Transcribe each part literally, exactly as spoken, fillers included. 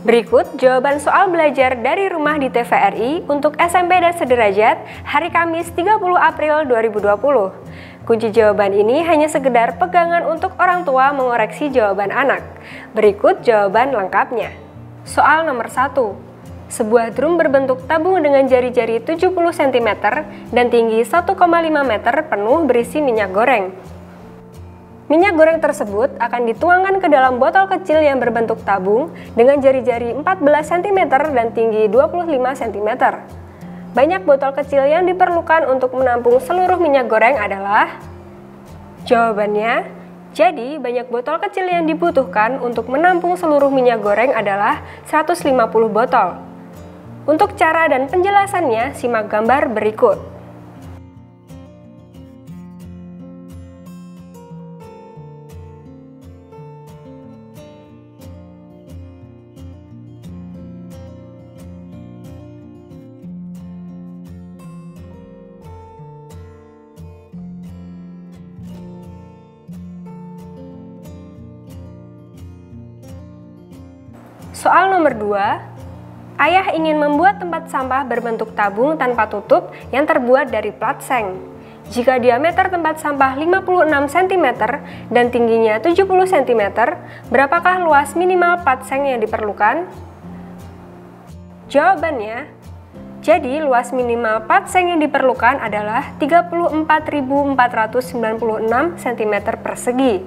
Berikut jawaban soal belajar dari rumah di T V R I untuk S M P dan sederajat hari Kamis tiga puluh April dua ribu dua puluh. Kunci jawaban ini hanya sekedar pegangan untuk orang tua mengoreksi jawaban anak. Berikut jawaban lengkapnya. Soal nomor satu. Sebuah drum berbentuk tabung dengan jari-jari tujuh puluh sentimeter dan tinggi satu koma lima meter penuh berisi minyak goreng. Minyak goreng tersebut akan dituangkan ke dalam botol kecil yang berbentuk tabung dengan jari-jari empat belas sentimeter dan tinggi dua puluh lima sentimeter. Banyak botol kecil yang diperlukan untuk menampung seluruh minyak goreng adalah? Jawabannya, jadi banyak botol kecil yang dibutuhkan untuk menampung seluruh minyak goreng adalah seratus lima puluh botol. Untuk cara dan penjelasannya, simak gambar berikut. Soal nomor dua. Ayah ingin membuat tempat sampah berbentuk tabung tanpa tutup yang terbuat dari plat seng. Jika diameter tempat sampah lima puluh enam sentimeter dan tingginya tujuh puluh sentimeter, berapakah luas minimal plat seng yang diperlukan? Jawabannya, jadi luas minimal plat seng yang diperlukan adalah tiga puluh empat ribu empat ratus sembilan puluh enam sentimeter persegi.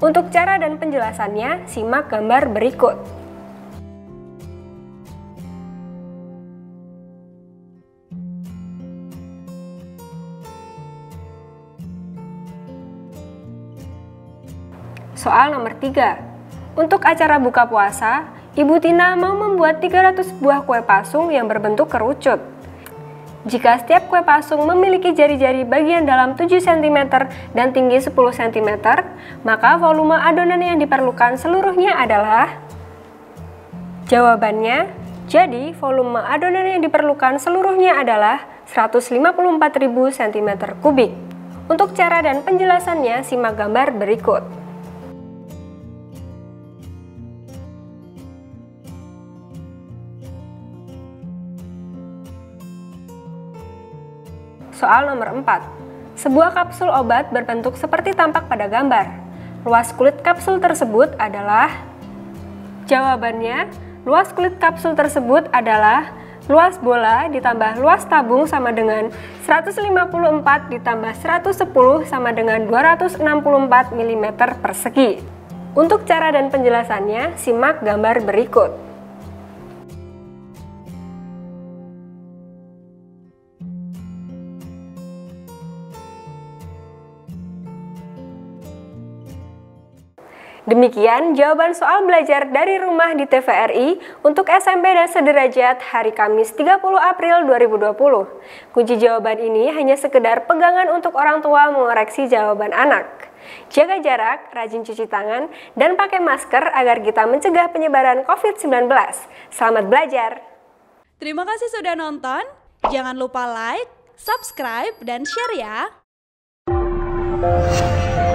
Untuk cara dan penjelasannya, simak gambar berikut. Soal nomor tiga. Untuk acara buka puasa, Ibu Tina mau membuat tiga ratus buah kue pasung yang berbentuk kerucut. Jika setiap kue pasung memiliki jari-jari bagian dalam tujuh sentimeter dan tinggi sepuluh sentimeter, maka volume adonan yang diperlukan seluruhnya adalah? Jawabannya, jadi volume adonan yang diperlukan seluruhnya adalah seratus lima puluh empat ribu sentimeter kubik. Untuk cara dan penjelasannya, simak gambar berikut. Soal nomor empat. Sebuah kapsul obat berbentuk seperti tampak pada gambar. Luas kulit kapsul tersebut adalah? Jawabannya, luas kulit kapsul tersebut adalah luas bola ditambah luas tabung sama dengan seratus lima puluh empat ditambah seratus sepuluh sama dengan dua ratus enam puluh empat milimeter persegi. Untuk cara dan penjelasannya, simak gambar berikut. Demikian jawaban soal belajar dari rumah di T V R I untuk S M P dan sederajat hari Kamis tiga puluh April dua ribu dua puluh. Kunci jawaban ini hanya sekedar pegangan untuk orang tua mengoreksi jawaban anak. Jaga jarak, rajin cuci tangan, dan pakai masker agar kita mencegah penyebaran covid sembilan belas. Selamat belajar! Terima kasih sudah nonton. Jangan lupa like, subscribe, dan share ya!